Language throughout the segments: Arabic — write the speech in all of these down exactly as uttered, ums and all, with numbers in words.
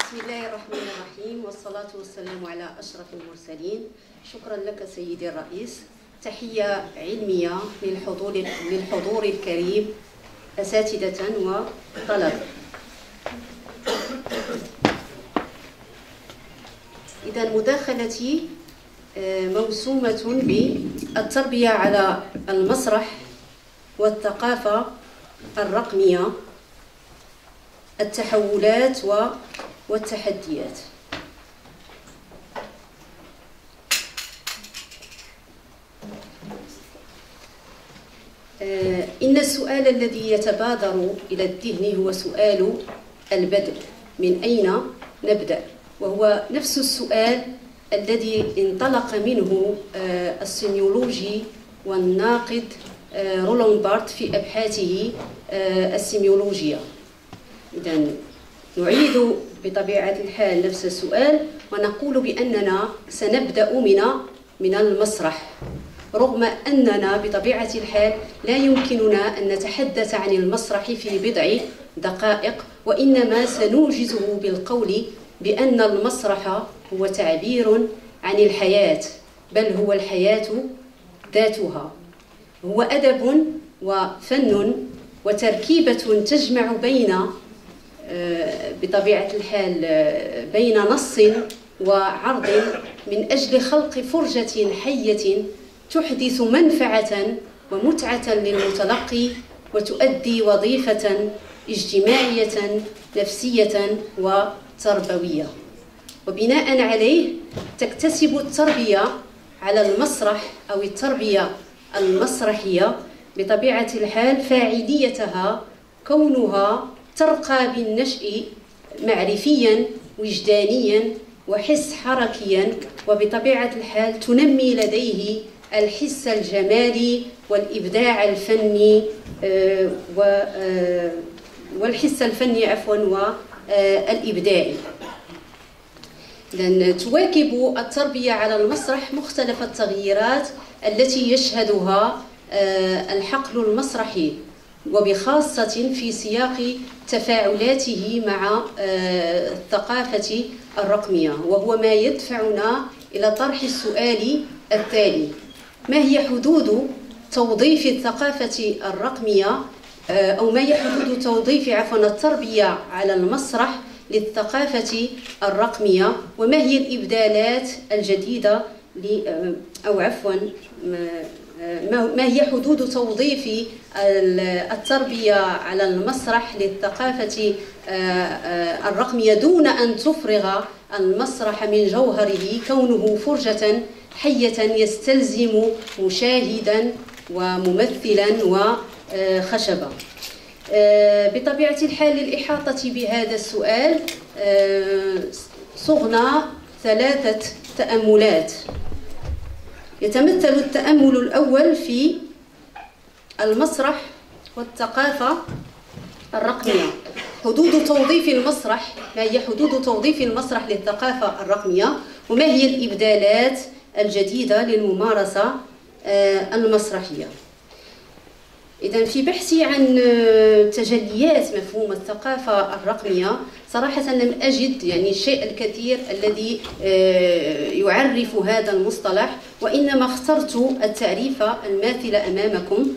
بسم الله الرحمن الرحيم، والصلاة والسلام على أشرف المرسلين. شكرا لك سيدي الرئيس. تحية علمية للحضور للحضور الكريم، أساتذة وطلبة. إذا مداخلتي موسومة بالتربية على المسرح والثقافة الرقمية، التحولات والتحديات. إن السؤال الذي يتبادر إلى الذهن هو سؤال البدء، من أين نبدأ؟ وهو نفس السؤال الذي انطلق منه السيميولوجي والناقد رولان بارت في أبحاثه السيميولوجية. إذا نعيد بطبيعة الحال نفس السؤال، ونقول بأننا سنبدأ من من المسرح، رغم أننا بطبيعة الحال لا يمكننا أن نتحدث عن المسرح في بضع دقائق، وإنما سنوجزه بالقول بأن المسرح هو تعبير عن الحياة، بل هو الحياة ذاتها. هو أدب وفن وتركيبة تجمع بين بطبيعة الحال بين نص وعرض من أجل خلق فرجة حية تحدث منفعة ومتعة للمتلقي، وتؤدي وظيفة اجتماعية نفسية وتربوية. وبناء عليه تكتسب التربية على المسرح أو التربية المسرحية بطبيعة الحال فاعليتها، كونها ترقى بالنشأ معرفيا وجدانيا وحس حركيا، وبطبيعة الحال تنمي لديه الحس الجمالي والإبداع الفني والحس الفني عفوا والإبداعي. لأن تواكب التربية على المسرح مختلف التغييرات التي يشهدها الحقل المسرحي، وبخاصة في سياق تفاعلاته مع الثقافة الرقمية، وهو ما يدفعنا إلى طرح السؤال التالي: ما هي حدود توظيف الثقافة الرقمية، أو ما هي حدود توظيف عفوا التربية على المسرح للثقافة الرقمية، وما هي الإبدالات الجديدة أو عفوا ما هي حدود توظيف التربية على المسرح للثقافة الرقمية دون أن تفرغ المسرح من جوهره، كونه فرجة حية يستلزم مشاهدا وممثلا وخشبة. بطبيعة الحال للإحاطة بهذا السؤال صغنا ثلاثة تأملات. يتمثل التأمل الأول في المسرح والثقافة الرقمية. حدود توظيف المسرح، ما هي حدود توظيف المسرح للثقافة الرقمية، وما هي الإبدالات الجديدة للممارسة المسرحية. إذا في بحثي عن تجليات مفهوم الثقافة الرقمية، صراحة لم أجد يعني الشيء الكثير الذي يعرف هذا المصطلح، وإنما اخترت التعريف الماثل أمامكم.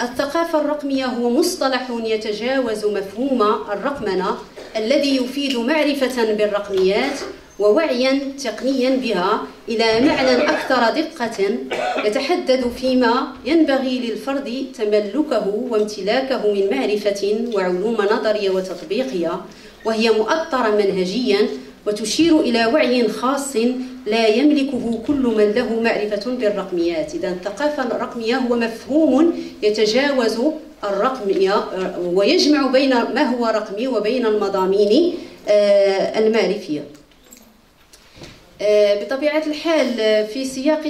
الثقافة الرقمية هو مصطلح يتجاوز مفهوم الرقمنة، الذي يفيد معرفة بالرقميات ووعيا تقنيا بها إلى معنى أكثر دقة، يتحدد فيما ينبغي للفرد تملكه وامتلاكه من معرفة وعلوم نظرية وتطبيقية، وهي مؤطرة منهجيا وتشير إلى وعي خاص لا يملكه كل من له معرفة بالرقميات. إذا الثقافة الرقمية هو مفهوم يتجاوز الرقمية ويجمع بين ما هو رقمي وبين المضامين المعرفية. بطبيعة الحال في سياق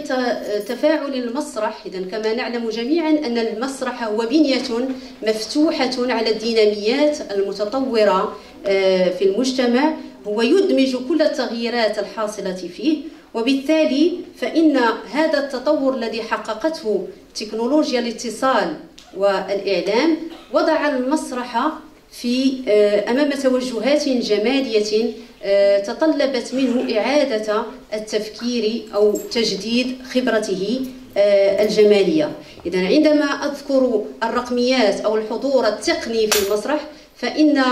تفاعل المسرح، إذا كما نعلم جميعا أن المسرح هو بنية مفتوحة على الديناميات المتطورة في المجتمع، هو يدمج كل التغييرات الحاصلة فيه، وبالتالي فإن هذا التطور الذي حققته تكنولوجيا الاتصال والإعلام وضع المسرح في أمام توجهات جمالية تطلبت منه إعادة التفكير أو تجديد خبرته الجمالية. إذن عندما أذكر الرقميات أو الحضور التقني في المسرح فإن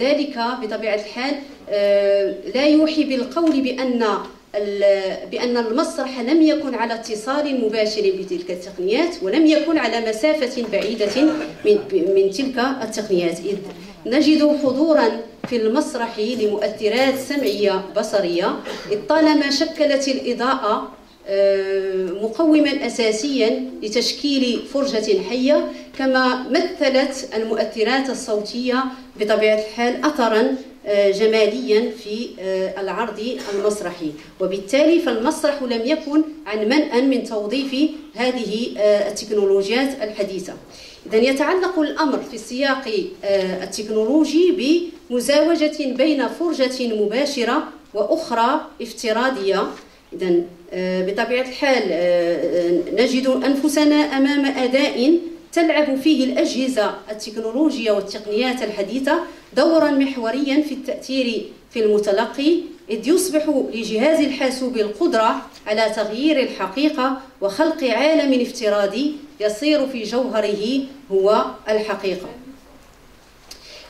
ذلك بطبيعة الحال لا يوحي بالقول بأن بأن المسرح لم يكن على اتصال مباشر بتلك التقنيات ولم يكن على مسافة بعيدة من, من تلك التقنيات، إذ نجد حضورا في المسرح لمؤثرات سمعية بصرية طالما شكلت الإضاءة مقوما أساسيا لتشكيل فرجة حية، كما مثلت المؤثرات الصوتية بطبيعة الحال أثرا جماليا في العرض المسرحي، وبالتالي فالمسرح لم يكن عن منأى من توظيف هذه التكنولوجيات الحديثة. إذن يتعلق الأمر في السياق التكنولوجي بمزاوجة بين فرجة مباشرة وأخرى افتراضية. إذن بطبيعة الحال نجد أنفسنا أمام أداء تلعب فيه الأجهزة التكنولوجية والتقنيات الحديثة دورا محوريا في التأثير في المتلقي، إذ يصبح لجهاز الحاسوب القدرة على تغيير الحقيقة وخلق عالم افتراضي يصير في جوهره هو الحقيقة.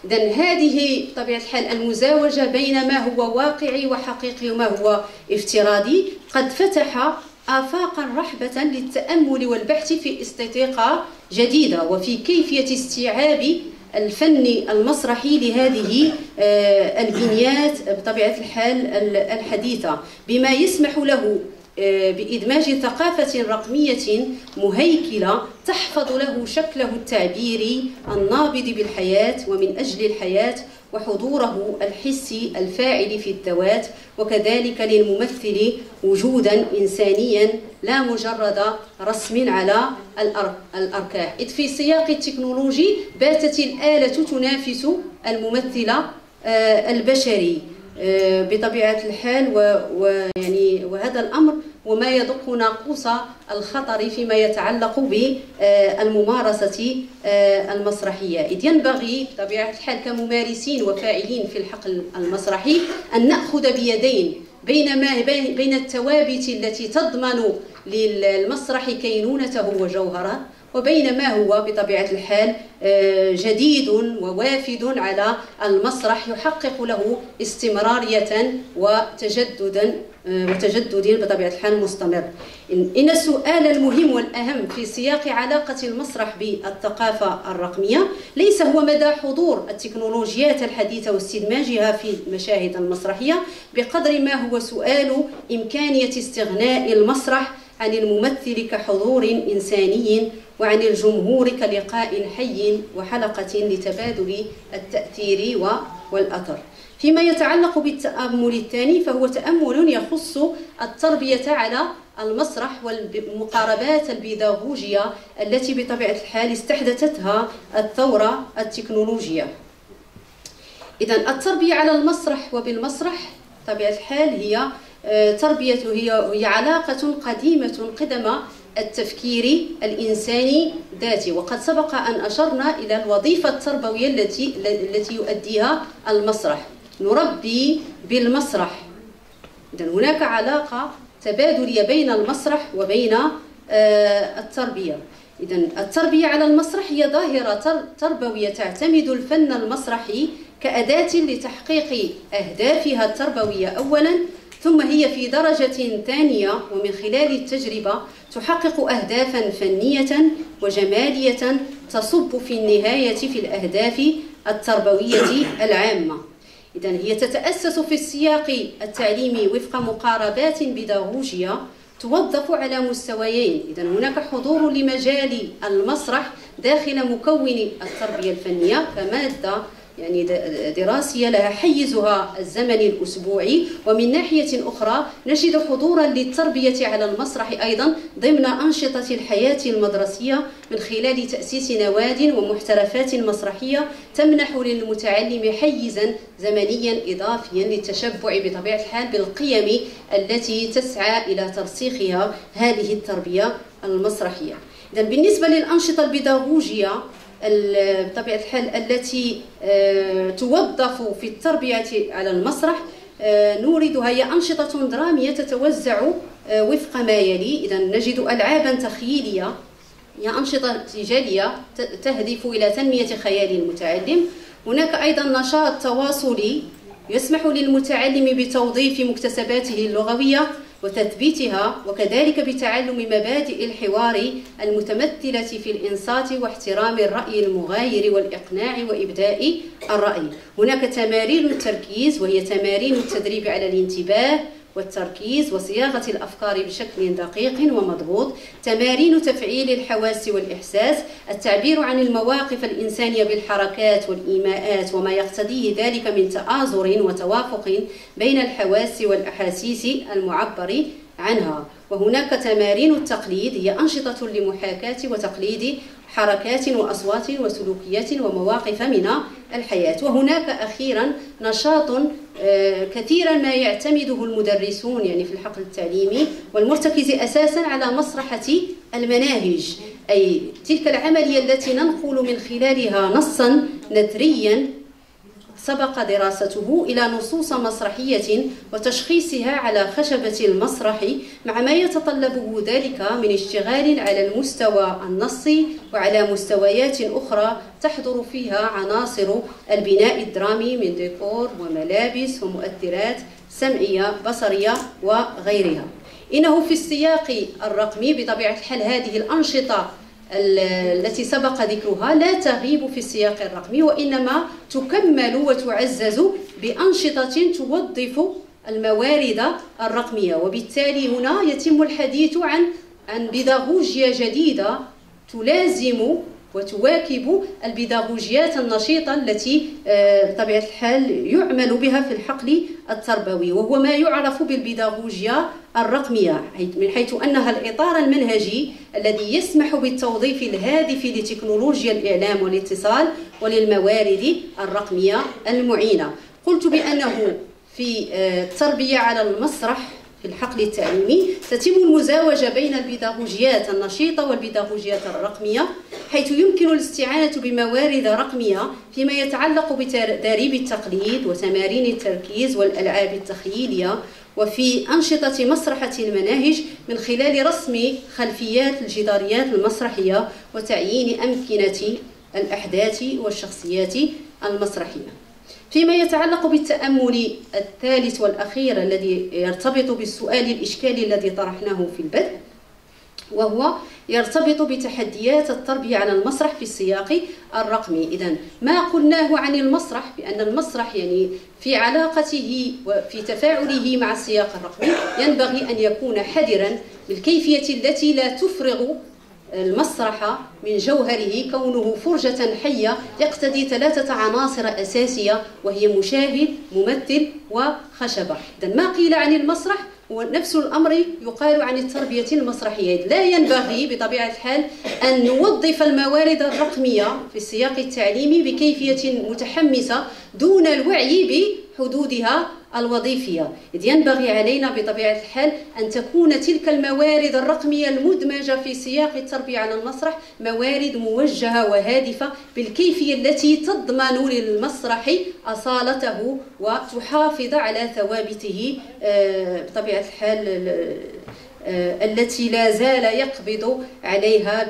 إذن هذه بطبيعة الحال المزاوجة بين ما هو واقعي وحقيقي وما هو افتراضي قد فتح آفاقا رحبة للتأمل والبحث في استنطاقات جديدة وفي كيفية استيعاب الفن المسرحي لهذه البنيات بطبيعة الحال الحديثة، بما يسمح له بإدماج ثقافة رقمية مهيكلة تحفظ له شكله التعبيري النابض بالحياة ومن أجل الحياة وحضوره الحسي الفاعل في الذوات، وكذلك للممثل وجودا إنسانيا لا مجرد رسم على الأركان، إذ في سياق التكنولوجي باتت الآلة تنافس الممثل البشري بطبيعة الحال، ويعني وهذا الأمر وما يدق ناقوس الخطر فيما يتعلق بالممارسة المسرحية، إذ ينبغي بطبيعة الحال كممارسين وفاعلين في الحقل المسرحي أن نأخذ بيدين بينما بين الثوابت التي تضمن للمسرح كينونته وجوهره وبين ما هو بطبيعة الحال جديد ووافد على المسرح يحقق له استمرارية وتجددا وتجدد بطبيعة الحال مستمر. إن السؤال المهم والأهم في سياق علاقة المسرح بالثقافة الرقمية ليس هو مدى حضور التكنولوجيات الحديثة واستدماجها في المشاهد المسرحية بقدر ما هو سؤال إمكانية استغناء المسرح عن الممثل كحضور إنساني وعن الجمهور كلقاء حي وحلقة لتبادل التأثير والأثر. فيما يتعلق بالتأمل الثاني فهو تأمل يخص التربية على المسرح والمقاربات البيداغوجية التي بطبيعة الحال استحدثتها الثورة التكنولوجية. إذن التربية على المسرح وبالمسرح بطبيعة الحال هي تربية هي علاقة قديمة قدم التفكير الإنساني ذاتي، وقد سبق أن أشرنا إلى الوظيفة التربوية التي التي يؤديها المسرح. نربي بالمسرح. إذن هناك علاقة تبادلية بين المسرح وبين التربية. إذن التربية على المسرح هي ظاهرة تربوية تعتمد الفن المسرحي كأداة لتحقيق أهدافها التربوية أولاً، ثم هي في درجة ثانية ومن خلال التجربة تحقق أهدافا فنية وجمالية تصب في النهاية في الأهداف التربوية العامة. إذن هي تتأسس في السياق التعليمي وفق مقاربات بيداغوجية توظف على مستويين. إذن هناك حضور لمجال المسرح داخل مكون التربية الفنية كمادة يعني دراسية لها حيزها الزمني الأسبوعي، ومن ناحية أخرى نجد حضورا للتربية على المسرح أيضا ضمن أنشطة الحياة المدرسية من خلال تأسيس نوادي ومحترفات مسرحية تمنح للمتعلم حيزا زمنيا إضافيا للتشبع بطبيعة الحال بالقيم التي تسعى إلى ترسيخها هذه التربية المسرحية. إذن بالنسبة للأنشطة البيداغوجية بطبيعة الحال التي توظف في التربية على المسرح نوردها هي أنشطة درامية تتوزع وفق ما يلي. إذا نجد ألعابا تخيلية، هي أنشطة تجارية تهدف إلى تنمية خيال المتعلم. هناك أيضا نشاط تواصلي يسمح للمتعلم بتوظيف مكتسباته اللغوية وتثبيتها، وكذلك بتعلم مبادئ الحوار المتمثلة في الإنصات واحترام الرأي المغاير والإقناع وإبداء الرأي. هناك تمارين التركيز، وهي تمارين التدريب على الانتباه والتركيز وصياغة الأفكار بشكل دقيق ومضبوط، تمارين تفعيل الحواس والإحساس، التعبير عن المواقف الإنسانية بالحركات والإيماءات وما يقتضيه ذلك من تآزر وتوافق بين الحواس والأحاسيس المعبر عنها. وهناك تمارين التقليد، هي أنشطة لمحاكاة وتقليد حركات وأصوات وسلوكيات ومواقف من الحياة. وهناك أخيرا نشاط كثيرا ما يعتمده المدرسون يعني في الحقل التعليمي والمرتكز أساسا على مسرحة المناهج، أي تلك العملية التي ننقل من خلالها نصا نثريا سبق دراسته إلى نصوص مسرحية وتشخيصها على خشبة المسرح، مع ما يتطلبه ذلك من اشتغال على المستوى النصي وعلى مستويات أخرى تحضر فيها عناصر البناء الدرامي من ديكور وملابس ومؤثرات سمعية بصرية وغيرها. إنه في السياق الرقمي بطبيعة الحال هذه الأنشطة التي سبق ذكرها لا تغيب في السياق الرقمي، وإنما تكمل وتعزز بأنشطة توظف الموارد الرقمية. وبالتالي هنا يتم الحديث عن عن بيداغوجيا جديدة تلازم وتواكب البيداغوجيات النشيطة التي بطبيعة الحال يعمل بها في الحقل التربوي، وهو ما يعرف بالبيداغوجيا الرقمية، من حيث أنها الإطار المنهجي الذي يسمح بالتوظيف الهادف لتكنولوجيا الإعلام والاتصال وللموارد الرقمية المعينة. قلت بأنه في التربية على المسرح في الحقل التعليمي تتم المزاوجة بين البيداغوجيات النشيطة والبيداغوجيات الرقمية، حيث يمكن الاستعانة بموارد رقمية فيما يتعلق بتدريب التقليد وتمارين التركيز والألعاب التخيلية، وفي أنشطة مسرحة المناهج من خلال رسم خلفيات الجداريات المسرحية وتعيين أمكنة الأحداث والشخصيات المسرحية. فيما يتعلق بالتأمل الثالث والأخير الذي يرتبط بالسؤال الإشكالي الذي طرحناه في البدء، وهو يرتبط بتحديات التربية على المسرح في السياق الرقمي. إذن ما قلناه عن المسرح بأن المسرح يعني في علاقته وفي تفاعله مع السياق الرقمي ينبغي أن يكون حذرا بالكيفية التي لا تفرغ المسرح من جوهره، كونه فرجة حية يقتضي ثلاثة عناصر أساسية وهي مشاهد ممثل وخشبة. إذن ما قيل عن المسرح ونفس الأمر يقال عن التربية المسرحية. لا ينبغي بطبيعة الحال أن نوظف الموارد الرقمية في السياق التعليمي بكيفية متحمسة دون الوعي بحدودها الوظيفية، إذ ينبغي علينا بطبيعة الحال أن تكون تلك الموارد الرقمية المدمجة في سياق التربية على المسرح موارد موجهة وهادفة بالكيفية التي تضمن للمسرح أصالته وتحافظ على ثوابته بطبيعة الحال التي لا زال يقبض عليها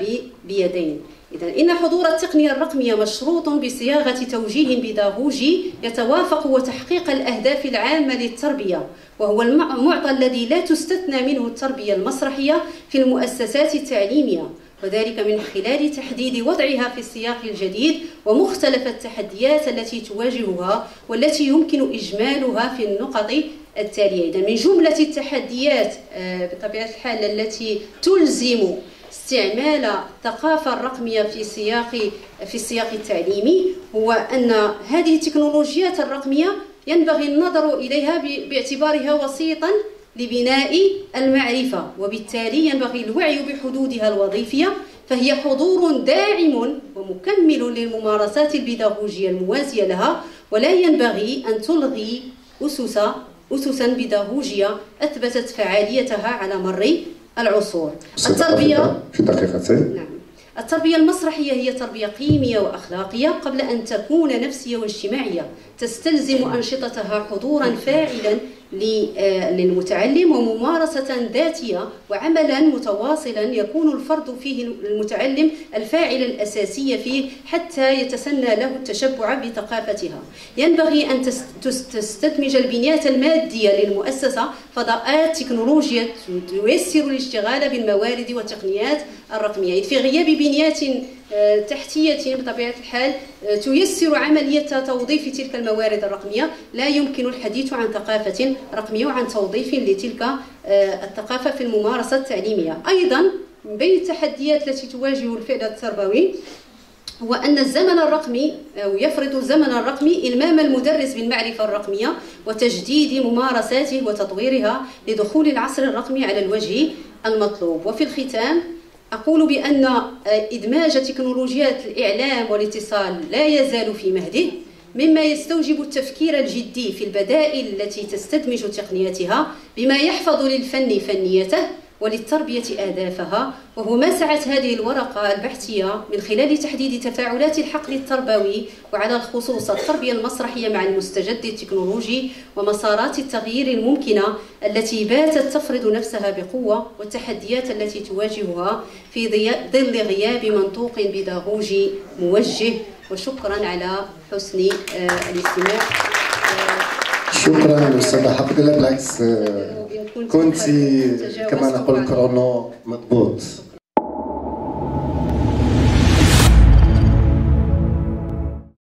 بيدين. إذن إن حضور التقنية الرقمية مشروط بصياغة توجيه بيداغوجي يتوافق وتحقيق الأهداف العامة للتربية، وهو المعطى الذي لا تستثنى منه التربية المسرحية في المؤسسات التعليمية، وذلك من خلال تحديد وضعها في السياق الجديد ومختلف التحديات التي تواجهها والتي يمكن إجمالها في النقط التالية. إذن من جملة التحديات بطبيعة الحال التي تلزم استعمال الثقافة الرقمية في سياق في السياق التعليمي هو أن هذه التكنولوجيات الرقمية ينبغي النظر إليها باعتبارها وسيطا لبناء المعرفة، وبالتالي ينبغي الوعي بحدودها الوظيفية، فهي حضور داعم ومكمل للممارسات البيداغوجية الموازية لها، ولا ينبغي أن تلغي أسس أسسا بيداغوجية أثبتت فعاليتها على مر العصور. التربية في دقيقتين. نعم. التربية المسرحية هي تربية قيمية وأخلاقية قبل أن تكون نفسية واجتماعية، تستلزم أنشطتها حضورا فاعلا للمتعلم وممارسة ذاتية وعملا متواصلا يكون الفرد فيه المتعلم الفاعل الأساسي فيه حتى يتسنى له التشبع بثقافتها. ينبغي أن تستدمج البنيات المادية للمؤسسة فضاءات تكنولوجيا تيسر الاشتغال بالموارد والتقنيات الرقمية، في غياب بنيات تحتية بطبيعة الحال تيسر عملية توظيف تلك الموارد الرقمية. لا يمكن الحديث عن ثقافة رقمية وعن توظيف لتلك الثقافة في الممارسة التعليمية. أيضا من بين التحديات التي تواجه الفعل التربوي هو أن الزمن الرقمي أو يفرض الزمن الرقمي إلمام المدرس بالمعرفة الرقمية وتجديد ممارساته وتطويرها لدخول العصر الرقمي على الوجه المطلوب. وفي الختام أقول بأن إدماج تكنولوجيات الإعلام والاتصال لا يزال في مهده، مما يستوجب التفكير الجدي في البدائل التي تستدمج تقنياتها بما يحفظ للفن فنيته وللتربية آدافها، وهو ما سعت هذه الورقة البحثية من خلال تحديد تفاعلات الحقل التربوي وعلى الخصوص التربية المسرحية مع المستجد التكنولوجي ومسارات التغيير الممكنة التي باتت تفرض نفسها بقوة والتحديات التي تواجهها في ظل غياب منطوق بيداغوجي موجه. وشكرا على حسن الاستماع. شكرا أستاذة حقيقة، بالعكس كنت كما نقول كرونو مضبوط.